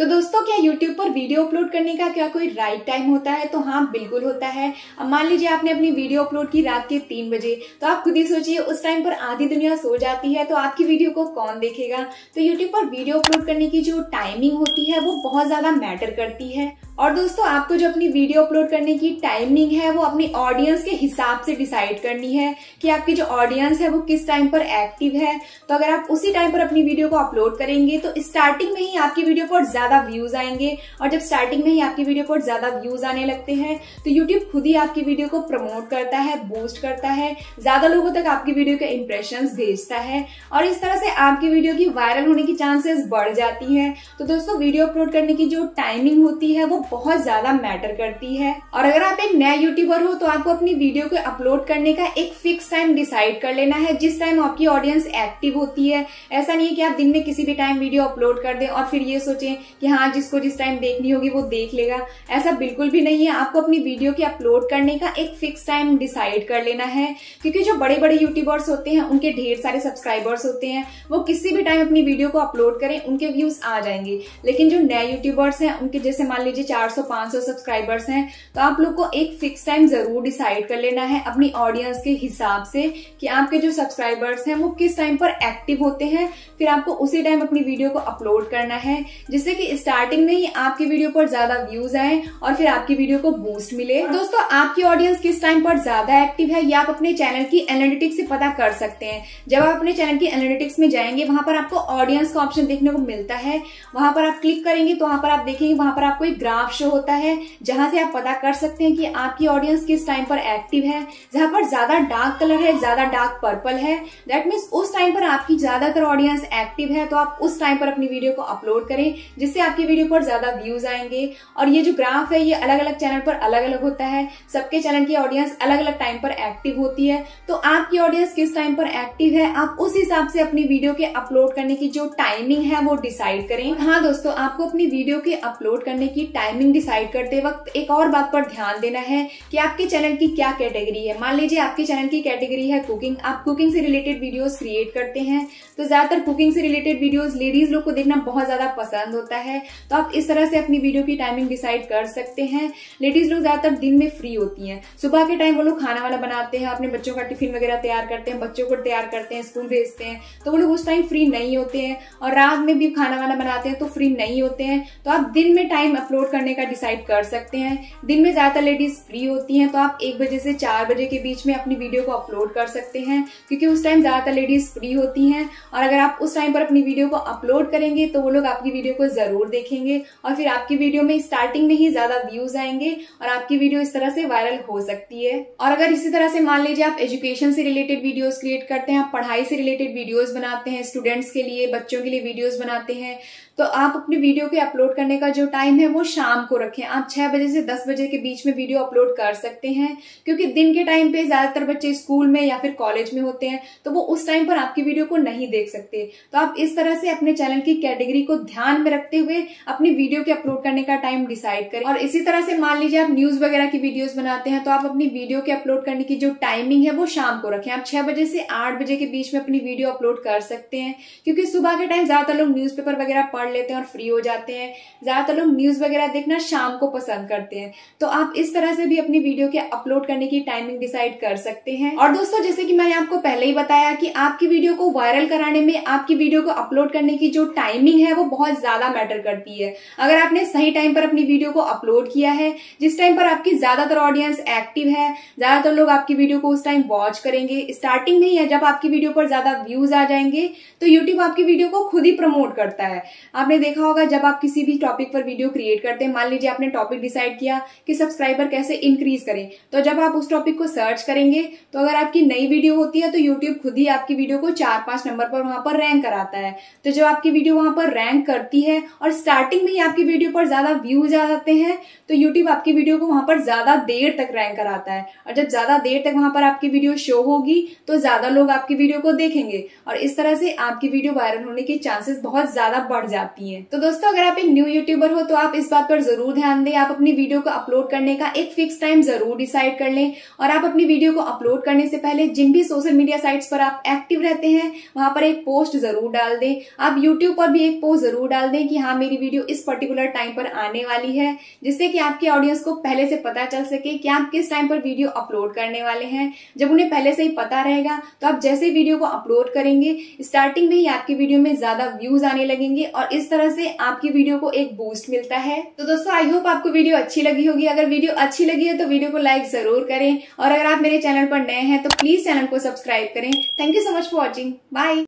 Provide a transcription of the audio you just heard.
तो दोस्तों क्या YouTube पर वीडियो अपलोड करने का क्या कोई राइट टाइम होता है? तो हाँ बिल्कुल होता है। अब मान लीजिए आपने अपनी वीडियो अपलोड की रात के 3 बजे, तो आप खुद ही सोचिए उस टाइम पर आधी दुनिया सो जाती है तो आपकी वीडियो को कौन देखेगा। तो YouTube पर वीडियो अपलोड करने की जो टाइमिंग होती है वो बहुत ज्यादा मैटर करती है। और दोस्तों आपको जो अपनी वीडियो अपलोड करने की टाइमिंग है वो अपनी ऑडियंस के हिसाब से डिसाइड करनी है कि आपकी जो ऑडियंस है वो किस टाइम पर एक्टिव है। तो अगर आप उसी टाइम पर अपनी वीडियो को अपलोड करेंगे तो स्टार्टिंग में ही आपकी वीडियो पर ज्यादा व्यूज आएंगे, और जब स्टार्टिंग में ही आपकी वीडियो पर ज्यादा व्यूज आने लगते हैं तो YouTube खुद ही आपकी वीडियो को प्रमोट करता है, बूस्ट करता है, ज्यादा लोगों तक आपकी वीडियो के इंप्रेशंस भेजता है और इस तरह से आपकी वीडियो की वायरल होने की चांसेस बढ़ जाती है। तो दोस्तों वीडियो अपलोड करने की जो टाइमिंग होती है वो बहुत ज्यादा मैटर करती है। और अगर आप एक नया यूट्यूबर हो तो आपको अपनी वीडियो को अपलोड करने का एक फिक्स टाइम डिसाइड कर लेना है जिस टाइम आपकी ऑडियंस एक्टिव होती है। ऐसा नहीं है कि आप दिन में किसी भी टाइम वीडियो अपलोड कर दें और फिर ये सोचें कि हाँ जिसको जिस टाइम देखनी होगी वो देख लेगा, ऐसा बिल्कुल भी नहीं है। आपको अपनी वीडियो के अपलोड करने का एक फिक्स टाइम डिसाइड कर लेना है, क्योंकि जो बड़े बड़े यूट्यूबर्स होते हैं उनके ढेर सारे सब्सक्राइबर्स होते हैं, वो किसी भी टाइम अपनी वीडियो को अपलोड करें उनके व्यूज आ जाएंगे। लेकिन जो नए यूट्यूबर्स हैं उनके जैसे मान लीजिए 400-500 सब्सक्राइबर्स हैं, तो आप लोग को एक फिक्स टाइम जरूर डिसाइड कर लेना है अपनी ऑडियंस के हिसाब से कि आपके जो सब्सक्राइबर्स हैं वो किस टाइम पर एक्टिव होते हैं, फिर आपको उसी टाइम अपनी वीडियो को अपलोड करना है जिससे कि स्टार्टिंग में ही आपकी वीडियो पर ज्यादा व्यूज आए और फिर आपकी वीडियो को बूस्ट मिले। दोस्तों आपकी ऑडियंस किस टाइम पर ज्यादा एक्टिव है ये आप अपने चैनल की एनालिटिक्स से पता कर सकते हैं। जब आप अपने चैनल की एनालिटिक्स में जाएंगे वहां पर आपको ऑडियंस का ऑप्शन देखने को मिलता है, वहां पर आप क्लिक करेंगे तो वहां पर आप देखेंगे वहां पर आपको एक ग्राफ शो होता है जहां से आप पता कर सकते हैं कि आपकी ऑडियंस किस टाइम पर एक्टिव है। जहां पर ज्यादा डार्क कलर है, ज्यादा डार्क पर्पल है, दैट मीन्स उस टाइम पर आपकी ज्यादातर ऑडियंस एक्टिव है, तो आप उस टाइम पर अपनी वीडियो को अपलोड करें जिससे आपकी वीडियो पर ज्यादा व्यूज आएंगे। और ये जो ग्राफ है ये अलग अलग चैनल पर अलग अलग होता है, सबके चैनल की ऑडियंस अलग अलग टाइम पर एक्टिव होती है, तो आपकी ऑडियंस किस टाइम पर एक्टिव है आप उस हिसाब से अपनी वीडियो के अपलोड करने की जो टाइमिंग है वो डिसाइड करें। हाँ दोस्तों आपको अपनी वीडियो के अपलोड करने की टाइमिंग डिसाइड करते वक्त एक और बात पर ध्यान देना है कि आपके चैनल की क्या कैटेगरी है। मान लीजिए आपके चैनल की कैटेगरी है कुकिंग, आप कुकिंग से रिलेटेड वीडियोस क्रिएट करते हैं, तो ज्यादातर कुकिंग से रिलेटेड वीडियोस लेडीज लोग को देखना बहुत ज्यादा पसंद होता है, तो आप इस तरह से अपनी वीडियो की टाइमिंग डिसाइड कर सकते हैं। लेडीज लोग ज्यादातर दिन में फ्री होती हैं, सुबह के टाइम वो लोग खाना वाला बनाते हैं, अपने बच्चों का टिफिन वगैरह तैयार करते हैं, बच्चों को तैयार करते हैं, स्कूल भेजते हैं, तो वो लोग उस टाइम फ्री नहीं होते हैं, और रात में भी खाना वाला बनाते हैं तो फ्री नहीं होते हैं। तो आप दिन में टाइम अपलोड करने का डिसाइड कर सकते हैं। दिन में ज्यादातर लेडीज फ्री होती हैं, तो आप 1 बजे से 4 बजे के बीच में अपनी वीडियो को अपलोड कर सकते हैं, क्योंकि उस टाइम ज्यादातर लेडीज फ्री होती हैं, और अगर आप उस टाइम पर अपनी वीडियो को अपलोड करेंगे तो वो लोग आपकी वीडियो को जरूर देखेंगे और फिर आपकी वीडियो में स्टार्टिंग में ही ज्यादा व्यूज आएंगे और आपकी वीडियो इस तरह से वायरल हो सकती है। और अगर इसी तरह से मान लीजिए आप एजुकेशन से रिलेटेड वीडियोस क्रिएट करते हैं, आप पढ़ाई से रिलेटेड वीडियोस बनाते हैं, स्टूडेंट्स के लिए, बच्चों के लिए वीडियोस बनाते हैं, तो आप अपनी वीडियो के अपलोड करने का जो टाइम है वो शाम को रखें। आप 6 बजे से 10 बजे के बीच में वीडियो अपलोड कर सकते हैं, क्योंकि दिन के टाइम पे ज्यादातर बच्चे स्कूल में या फिर कॉलेज में होते हैं तो वो उस टाइम पर आपकी वीडियो को नहीं देख सकते। तो आप इस तरह से अपने चैनल की कैटेगरी को ध्यान में रखते हुए अपनी वीडियो के अपलोड करने का टाइम डिसाइड करें। और इसी तरह से मान लीजिए आप न्यूज वगैरह की वीडियोज बनाते हैं, तो आप अपनी वीडियो के अपलोड करने की जो टाइमिंग है वो शाम को रखें। आप 6 बजे से 8 बजे के बीच में अपनी वीडियो अपलोड कर सकते हैं, क्योंकि सुबह के टाइम ज्यादातर लोग न्यूज पेपर वगैरह पढ़ लेते हैं और फ्री हो जाते हैं, ज्यादातर लोग न्यूज वगैरह देखना शाम को पसंद करते हैं, तो आप इस तरह से भी अपनी वीडियो के अपलोड करने की टाइमिंग डिसाइड कर सकते हैं। और दोस्तों जैसे कि मैंने आपको पहले ही बताया कि आपकी वीडियो को वायरल कराने में आपकी वीडियो को अपलोड करने की जो टाइमिंग है वो बहुत ज्यादा मैटर करती है। अगर आपने सही टाइम पर अपनी वीडियो को अपलोड किया है, जिस टाइम पर आपकी ज्यादातर ऑडियंस एक्टिव है, ज्यादातर लोग आपकी वीडियो को उस टाइम वॉच करेंगे, स्टार्टिंग में ही जब आपकी वीडियो पर ज्यादा व्यूज आ जाएंगे तो यूट्यूब आपकी वीडियो को खुद ही प्रमोट करता है। आपने देखा होगा जब आप किसी भी टॉपिक पर वीडियो क्रिएट करते हैं, मान लीजिए आपने टॉपिक डिसाइड किया कि सब्सक्राइबर कैसे इंक्रीज करें, तो जब आप उस टॉपिक को सर्च करेंगे तो अगर आपकी नई वीडियो होती है तो YouTube खुद ही आपकी वीडियो को 4-5 नंबर पर वहां पर रैंक कराता है। तो जब आपकी वीडियो वहां पर रैंक करती है और स्टार्टिंग में ही आपकी वीडियो पर ज्यादा व्यूज आ जाते हैं तो YouTube आपकी वीडियो को वहां पर ज्यादा देर तक रैंक कराता है, और जब ज्यादा देर तक वहां पर आपकी वीडियो शो होगी तो ज्यादा लोग आपकी वीडियो को देखेंगे और इस तरह से आपकी वीडियो वायरल होने के चांसेस बहुत ज्यादा बढ़ जाती है। तो दोस्तों अगर आप एक न्यू यूट्यूबर हो तो आप इस बात पर पर जरूर ध्यान दें। आप अपनी वीडियो को अपलोड करने का एक फिक्स टाइम जरूर डिसाइड कर लें और आप अपनी वीडियो को अपलोड करने से पहले जिन भी सोशल मीडिया साइट्स पर आप एक्टिव रहते हैं वहां पर एक पोस्ट जरूर डाल दें। आप यूट्यूब पर भी एक पोस्ट जरूर डाल दें कि हाँ मेरी वीडियो इस पर्टिकुलर टाइम पर आने वाली है, जिससे कि आपके ऑडियंस को पहले से पता चल सके कि आप किस टाइम पर वीडियो अपलोड करने वाले हैं। जब उन्हें पहले से ही पता रहेगा तो आप जैसे वीडियो को अपलोड करेंगे स्टार्टिंग में ही आपकी वीडियो में ज्यादा व्यूज आने लगेंगे और इस तरह से आपकी वीडियो को एक बूस्ट मिलता है। तो दोस्तों आई होप आपको वीडियो अच्छी लगी होगी। अगर वीडियो अच्छी लगी है तो वीडियो को लाइक जरूर करें और अगर आप मेरे चैनल पर नए हैं तो प्लीज चैनल को सब्सक्राइब करें। Thank you so much for watching. Bye.